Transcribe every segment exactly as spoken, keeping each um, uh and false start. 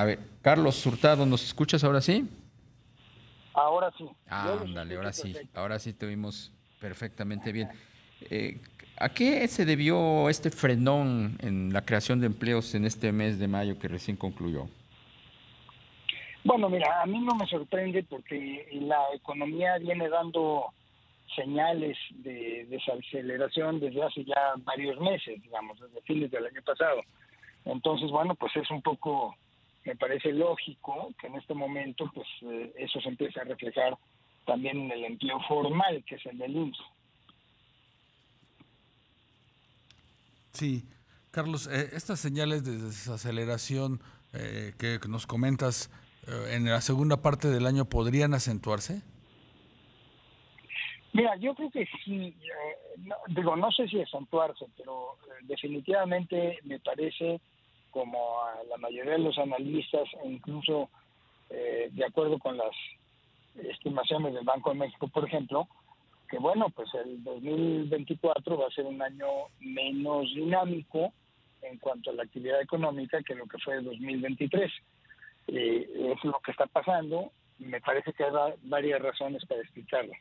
A ver, Carlos Hurtado, ¿nos escuchas ahora sí? Ahora sí. Ah, ándale, ahora sí, ahora sí te oímos perfectamente bien. Eh, ¿A qué se debió este frenón en la creación de empleos en este mes de mayo que recién concluyó? Bueno, mira, a mí no me sorprende porque la economía viene dando señales de desaceleración desde hace ya varios meses, digamos, desde fines del año pasado. Entonces, bueno, pues es un poco, me parece lógico que en este momento pues eh, eso se empiece a reflejar también en el empleo formal, que es el del I M S S. Sí, Carlos, eh, estas señales de desaceleración eh, que nos comentas eh, en la segunda parte del año, ¿podrían acentuarse? Mira, yo creo que sí, eh, no, digo, no sé si acentuarse, pero eh, definitivamente me parece, como a la mayoría de los analistas, e incluso eh, de acuerdo con las estimaciones del Banco de México, por ejemplo, que bueno, pues el dos mil veinticuatro va a ser un año menos dinámico en cuanto a la actividad económica que lo que fue el dos mil veintitrés. Eh, es lo que está pasando. Me parece que hay varias razones para explicarlo.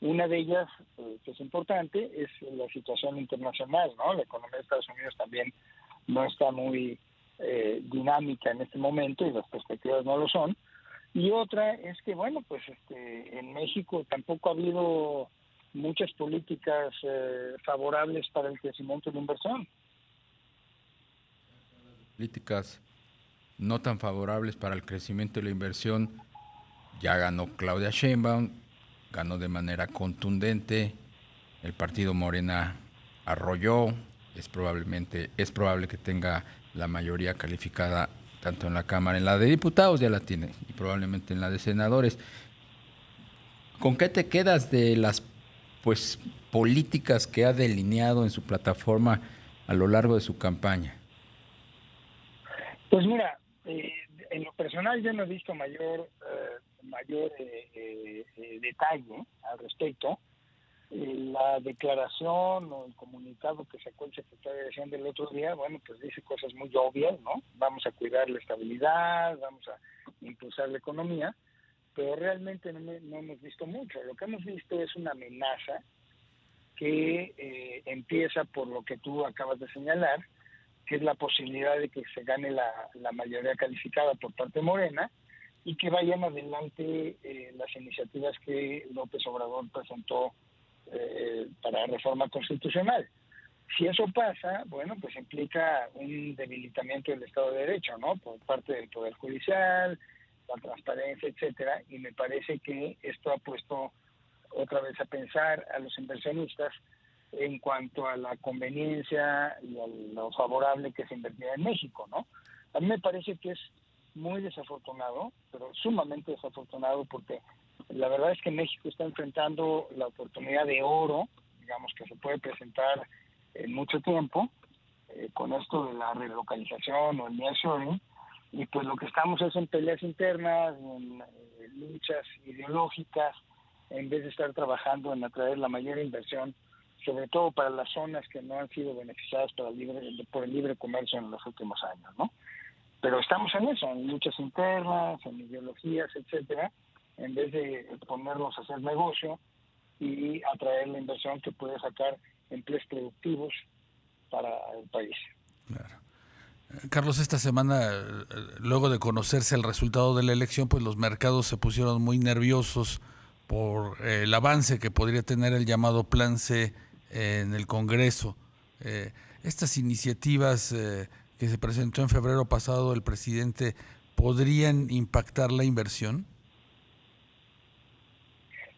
Una de ellas, eh, que es importante, es la situación internacional, ¿no? La economía de Estados Unidos también no está muy eh, dinámica en este momento y las perspectivas no lo son. Y otra es que, bueno, pues este, en México tampoco ha habido muchas políticas eh, favorables para el crecimiento de la inversión. Políticas no tan favorables para el crecimiento de la inversión. Ya ganó Claudia Sheinbaum, ganó de manera contundente, el partido Morena arrolló, es probablemente es probable que tenga la mayoría calificada tanto en la Cámara, en la de Diputados ya la tiene, y probablemente en la de Senadores. ¿Con qué te quedas de las pues políticas que ha delineado en su plataforma a lo largo de su campaña? Pues mira, eh, en lo personal yo no he visto mayor eh, mayor eh, eh, eh, detalle al respecto. La declaración o el comunicado que sacó el secretario de Hacienda el otro día, bueno, pues dice cosas muy obvias, ¿no? Vamos a cuidar la estabilidad, vamos a impulsar la economía, pero realmente no, no hemos visto mucho. Lo que hemos visto es una amenaza que eh, empieza por lo que tú acabas de señalar, que es la posibilidad de que se gane la, la mayoría calificada por parte de Morena, y que vayan adelante eh, las iniciativas que López Obrador presentó Eh, para reforma constitucional. Si eso pasa, bueno, pues implica un debilitamiento del Estado de Derecho, ¿no? Por parte del Poder Judicial, la transparencia, etcétera, y me parece que esto ha puesto otra vez a pensar a los inversionistas en cuanto a la conveniencia y a lo favorable que se invertirá en México, ¿no? A mí me parece que es muy desafortunado, pero sumamente desafortunado, porque la verdad es que México está enfrentando la oportunidad de oro, digamos, que se puede presentar en mucho tiempo, eh, con esto de la relocalización o el nearshoring, y pues lo que estamos es en peleas internas, en eh, luchas ideológicas, en vez de estar trabajando en atraer la mayor inversión, sobre todo para las zonas que no han sido beneficiadas por el libre, por el libre comercio en los últimos años, ¿no? Pero estamos en eso, en luchas internas, en ideologías, etcétera, en vez de ponerlos a hacer negocio y atraer la inversión que puede sacar empleos productivos para el país. Claro. Carlos, esta semana, luego de conocerse el resultado de la elección, pues los mercados se pusieron muy nerviosos por el avance que podría tener el llamado Plan C en el Congreso. Estas iniciativas que se presentó en febrero pasado el presidente, ¿podrían impactar la inversión?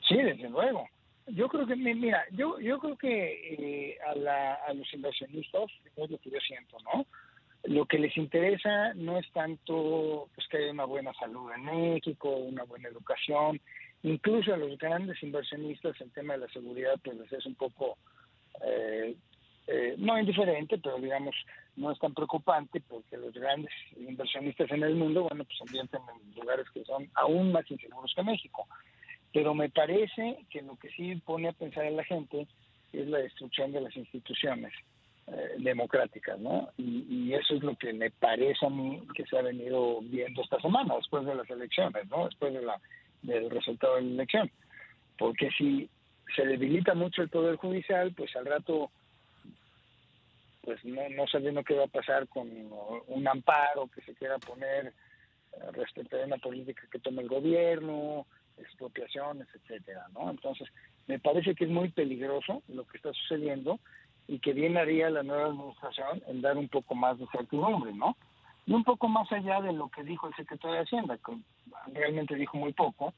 Sí, desde luego. Yo creo que, mira, yo yo creo que eh, a, la, a los inversionistas, es lo que yo siento, ¿no? Lo que les interesa no es tanto pues, que haya una buena salud en México, una buena educación. Incluso a los grandes inversionistas el tema de la seguridad pues les es un poco, eh, eh, no indiferente, pero digamos, no es tan preocupante porque los grandes inversionistas en el mundo, bueno, pues invierten en lugares que son aún más inseguros que México. Pero me parece que lo que sí pone a pensar a la gente es la destrucción de las instituciones. eh, democráticas, ¿no? Y, y eso es lo que me parece a mí que se ha venido viendo esta semana, después de las elecciones, ¿no? Después de la, del resultado de la elección. Porque si se debilita mucho el Poder Judicial, pues al rato, pues no, no sabiendo qué va a pasar con un amparo que se quiera poner respecto a una política que toma el gobierno, expropiaciones, etcétera, ¿no? Entonces, me parece que es muy peligroso lo que está sucediendo y que bien haría la nueva administración en dar un poco más de certidumbre, ¿no? Y un poco más allá de lo que dijo el secretario de Hacienda, que realmente dijo muy poco,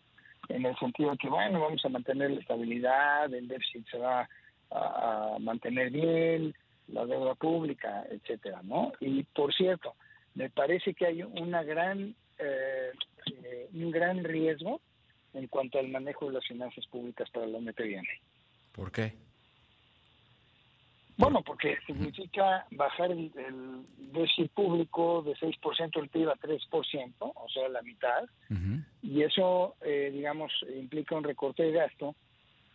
en el sentido de que, bueno, vamos a mantener la estabilidad, el déficit se va a, a mantener bien, la deuda pública, etcétera, ¿no? Y, por cierto, me parece que hay una gran eh, eh, un gran riesgo en cuanto al manejo de las finanzas públicas para el año que viene. ¿Por qué? Bueno, porque significa bajar el, el déficit público de seis por ciento del P I B a tres por ciento, o sea, la mitad, uh-huh. y eso, eh, digamos, implica un recorte de gasto.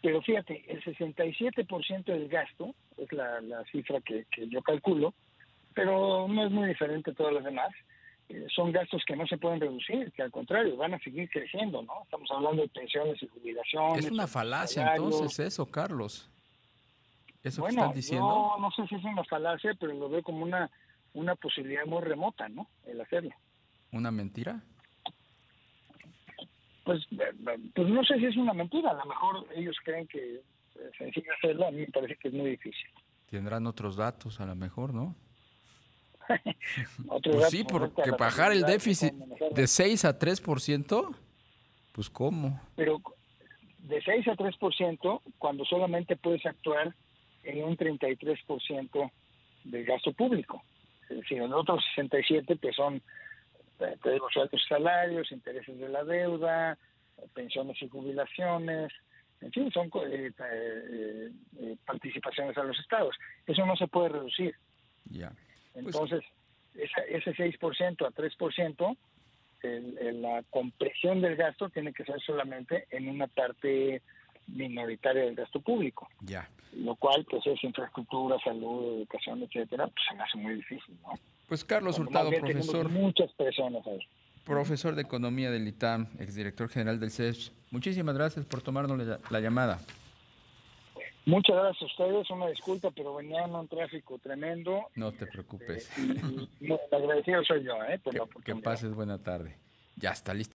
Pero fíjate, el sesenta y siete por ciento del gasto es la, la cifra que, que yo calculo, pero no es muy diferente a todas las demás. Eh, son gastos que no se pueden reducir, que al contrario, van a seguir creciendo, ¿no? Estamos hablando de pensiones y jubilaciones. Es una falacia entonces eso, Carlos. Eso bueno, que están diciendo. No, no sé si es una falacia, pero lo veo como una, una posibilidad muy remota, ¿no? El hacerlo. ¿Una mentira? Pues, pues no sé si es una mentira. A lo mejor ellos creen que es sencillo hacerlo. A mí me parece que es muy difícil. Tendrán otros datos, a lo mejor, ¿no? Otros pues sí, porque bajar el déficit de seis a tres por ciento, pues ¿cómo? Pero de seis a tres por ciento, cuando solamente puedes actuar en un treinta y tres por ciento del gasto público. Es decir, en otros sesenta y siete por ciento, que son los altos salarios, intereses de la deuda, pensiones y jubilaciones, en fin, son eh, eh, eh, participaciones a los estados. Eso no se puede reducir. Ya. Entonces, pues, esa, ese seis por ciento a tres por ciento, el, el, la compresión del gasto tiene que ser solamente en una parte minoritaria del gasto público. Ya. Lo cual, pues, es infraestructura, salud, educación, etcétera, pues se me hace muy difícil, ¿no? Pues Carlos Hurtado, profesor, muchas personas ahí. Profesor de Economía del ITAM, exdirector general del C E S. Muchísimas gracias por tomarnos la, la llamada. Muchas gracias a ustedes, una disculpa, pero venía en un tráfico tremendo. No te preocupes. Eh, y, y, no, agradecido soy yo, eh, por que, la oportunidad. Que pases buena tarde. Ya está listo.